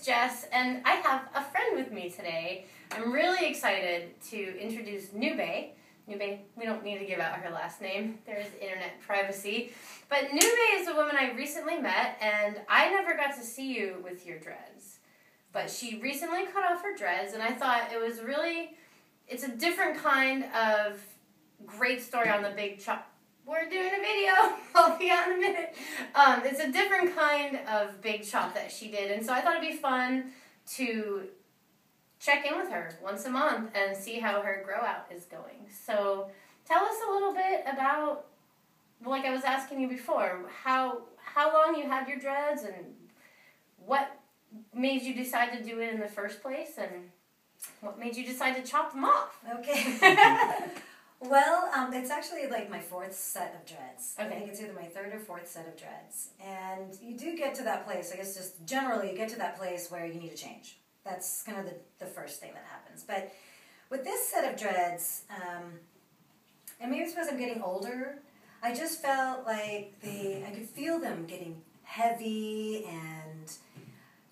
it's Jess, and I have a friend with me today. I'm really excited to introduce Nube. Nube, we don't need to give out her last name. There's internet privacy. But Nube is a woman I recently met, and I never got to see you with your dreads. But she recently cut off her dreads, and I thought it was really, it's a different kind of great story on the big chop. We're doing a video. I'll be on in a minute. It's a different kind of big chop that she did, and so I thought it'd be fun to check in with her once a month and see how her grow out is going. So tell us a little bit about, like I was asking you before, how long you had your dreads and what made you decide to do it in the first place and what made you decide to chop them off. Okay. Well, it's actually like my fourth set of dreads. Okay. I think it's either my third or fourth set of dreads. And you do get to that place, I guess just generally you get to that place where you need a change. That's kind of the first thing that happens. But with this set of dreads, and maybe it's because I'm getting older, I just felt like I could feel them getting heavy and...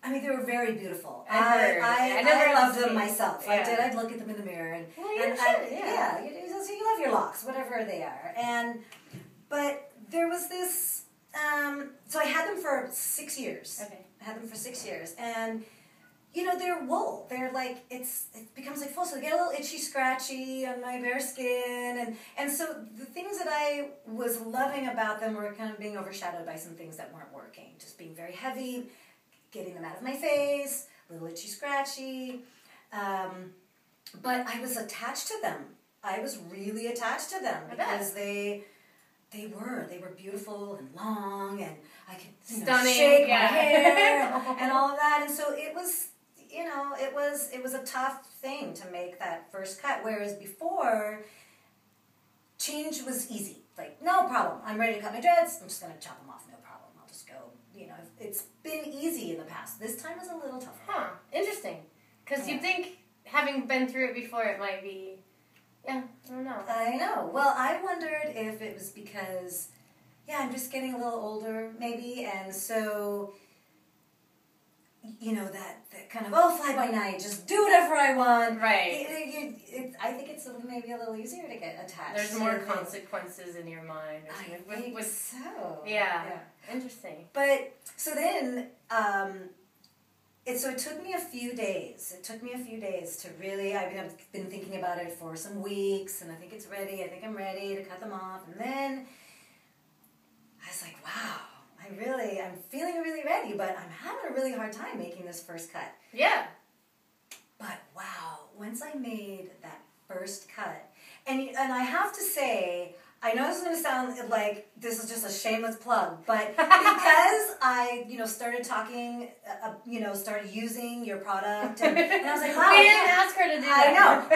I mean, they were very beautiful. I loved them myself. Yeah. I did. I'd look at them in the mirror, So you love your locks, whatever they are. And but there was this. So I had them for 6 years. Okay. I had them for 6 years, and you know they're wool. They're like it becomes like full. So they get a little itchy, scratchy on my bare skin, and so the things that I was loving about them were kind of being overshadowed by some things that weren't working. Just being very heavy. Getting them out of my face, a little itchy scratchy, but I was attached to them. I was really attached to them because they were beautiful and long, and I could shake my hair and all of that. And so it was, it was a tough thing to make that first cut. Whereas before, change was easy. Like no problem. I'm ready to cut my dreads. I'm just gonna chop them off. No problem. I'll just go. It's been easy in the past. This time was a little tougher. Huh. Interesting. Because you'd think, having been through it before, it might be... Yeah, I don't know. I know. Well, I wondered if it was because, I'm just getting a little older, maybe, and so, that kind of, fly-by-night, just do whatever I want. Right. I think it's maybe a little easier to get attached. There's more consequences in your mind. I think so. Yeah. Interesting. But, so then, it took me a few days. It took me a few days to really, I've been thinking about it for some weeks, and I think it's ready. I think I'm ready to cut them off. And then, I was like, wow. I'm feeling really ready, but I'm having a really hard time making this first cut. Yeah. But wow, once I made that first cut, and I have to say, I know this is going to sound like this is just a shameless plug, but because I, started talking, started using your product, and I was like, wow. We didn't ask her to do that. I know.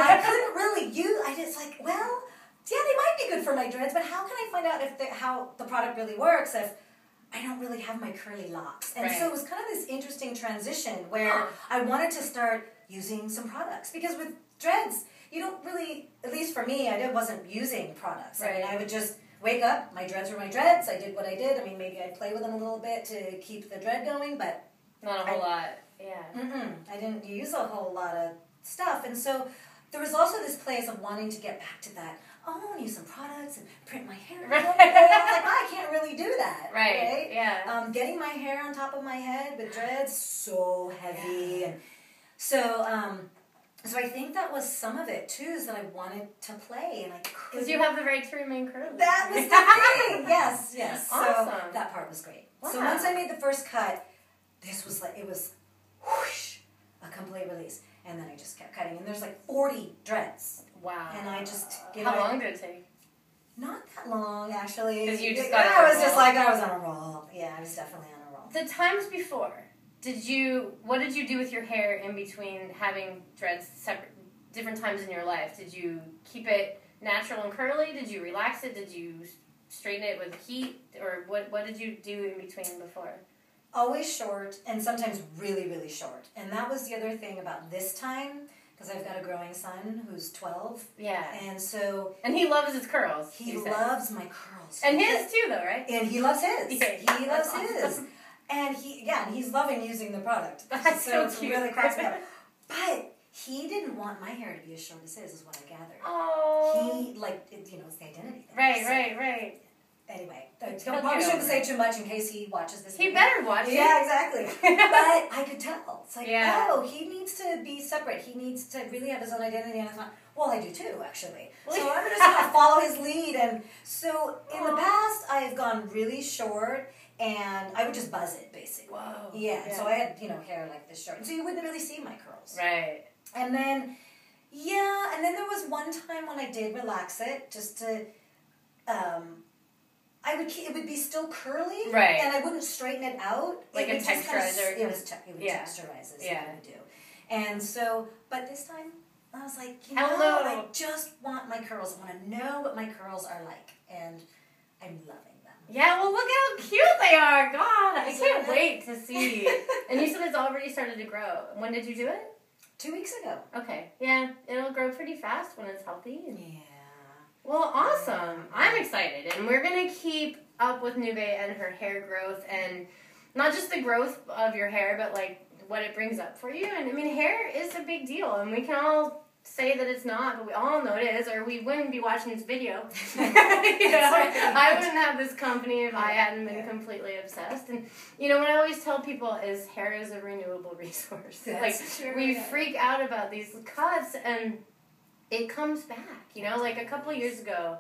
Yeah, they might be good for my dreads, but how can I find out how the product really works if I don't really have my curly locks. And so it was kind of this interesting transition where I wanted to start using some products. Because with dreads, you don't really, at least for me, I wasn't using products. Right. I mean, I would just wake up, my dreads were my dreads, I did what I did. I mean, maybe I'd play with them a little bit to keep the dread going, but... Not a whole lot, yeah. I didn't use a whole lot of stuff. And so there was also this place of wanting to get back to that, I want to use some products and print my hair. Right. I was like, I can't really do that. Right. Yeah. Getting my hair on top of my head with dreads, so heavy. Yeah. And so, so I think that was some of it, too, is that I wanted to play. And I couldn't. Because you have the right to remain curly. That was the thing. Yes. Awesome. So that part was great. Wow. So once I made the first cut, this was like, it was whoosh, a complete release. And then I just kept cutting. And there's like 40 dreads. Wow. And I just... How long did it take? Not that long, actually. Because you just got on a roll. I was just like, I was on a roll. Yeah, I was definitely on a roll. The times before, what did you do with your hair in between having dreads different times in your life? Did you keep it natural and curly? Did you relax it? Did you straighten it with heat? Or what did you do in between before? Always short, and sometimes really, really short. And that was the other thing about this time, because I've got a growing son who's 12. Yeah. And so... And he loves his curls. He loves my curls. And his too, though, right? And he loves his. Yeah, he loves his. And he, again, he's loving using the product. That's so, so cute. Really cracks me up. But he didn't want my hair to be as short as his, is what I gathered. Oh. He, like, it, you know, it's the identity thing. Right, so, right. Anyway, I shouldn't say too much in case he watches this. He better watch it. Yeah, exactly. But I could tell. It's like, oh, he needs to be separate. He needs to really have his own identity. And I thought, well, I do too, actually. Well, so I'm just going to follow his lead. And so in the past, I have gone really short. And I would just buzz it, basically. Whoa. Yeah, yeah. So I had, you know, hair like this short. And so you wouldn't really see my curls. Right. And then, yeah, and then there was one time when I did relax it just to, it would be still curly. Right. And I wouldn't straighten it out. Like it a texturizer. It would texturize as it would do. And so, but this time, I was like, you know, I just want my curls. I want to know what my curls are like. And I'm loving it. Yeah, well, look how cute they are. God, I can't wait to see. And you said it's already started to grow. When did you do it? 2 weeks ago. Okay. Yeah, it'll grow pretty fast when it's healthy. Yeah. Well, awesome. Yeah. I'm excited. And we're going to keep up with Nube and her hair growth. And not just the growth of your hair, but, like, what it brings up for you. And, I mean, hair is a big deal. And we can all say that it's not, but we all know it is, or we wouldn't be watching this video. I wouldn't have this company if I hadn't been completely obsessed. And, you know, what I always tell people is hair is a renewable resource. That's like, we freak out about these cuts, and it comes back. You know, like a couple of years ago,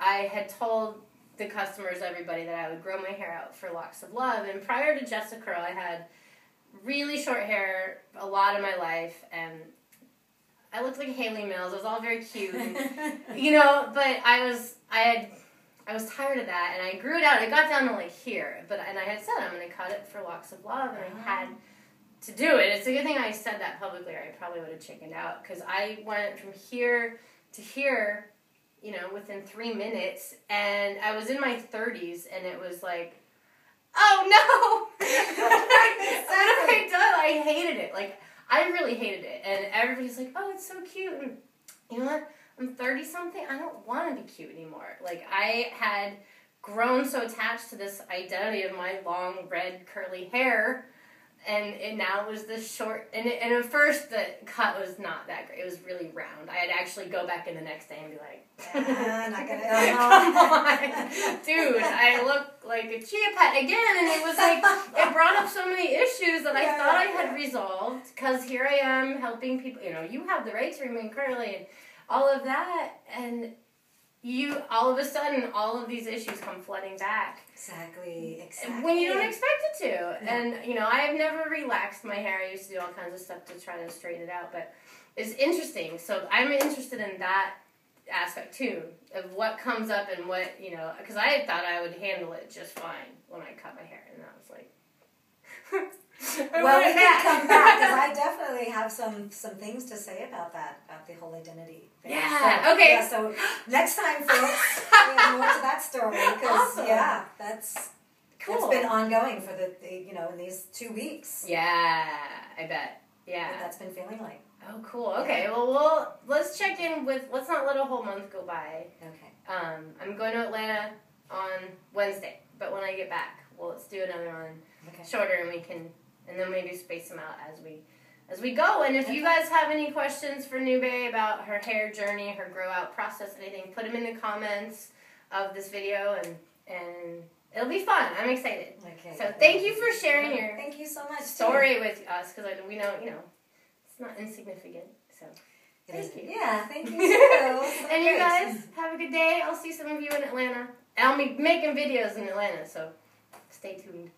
I had told the customers, everybody, that I would grow my hair out for Locks of Love. And prior to Jessica Curl, I had really short hair a lot of my life, and I looked like Hayley Mills. It was all very cute, and, you know. But I was tired of that, and I grew it out. It got down to like here, and I had said I'm going to cut it for Locks of Love, and I had to do it. It's a good thing I said that publicly, or I probably would have chickened out, because I went from here to here, you know, within 3 minutes, and I was in my 30s, and it was like, oh no, what have I done? I hated it, like. I really hated it, and everybody's like, oh, it's so cute, and you know what, I'm 30-something, I don't want to be cute anymore. Like, I had grown so attached to this identity of my long, red, curly hair, and it now was this short, and at first, the cut was not that great. It was really round. I'd actually go back in the next day and be like, not gonna come on. Dude, I look like a chia pet again, and it was like, it brought up so many issues that I thought I had resolved, because here I am helping people, you know, you have the right to remain curly, and all of that, and you, all of a sudden, all of these issues come flooding back. Exactly. When you don't expect it to. Yeah. And, you know, I have never relaxed my hair. I used to do all kinds of stuff to try to straighten it out. But it's interesting. So I'm interested in that aspect, too, of what comes up and what, you know, because I had thought I would handle it just fine when I cut my hair. And I was like, well, we can come back, because I definitely have some things to say about that, about the whole identity. Yeah. So, okay. Yeah, so next time, folks, we have more to that story, because yeah, that's cool. It's been ongoing for the you know, in these 2 weeks. Yeah, I bet. Yeah. What that's been feeling like. Oh, cool. Okay. Yeah. Well, let's check in with. Let's not let a whole month go by. Okay. I'm going to Atlanta on Wednesday, but when I get back, well, let's do another one shorter, and we can, and then maybe space them out as we. As we go, and if you guys have any questions for Nube about her hair journey, her grow-out process, anything, put them in the comments of this video, and it'll be fun. I'm excited. Okay. So thank you for sharing your story with us, because we know, you know, it's not insignificant. So thank you. Yeah, thank you. And you guys, have a good day. I'll see some of you in Atlanta. I'll be making videos in Atlanta, so stay tuned.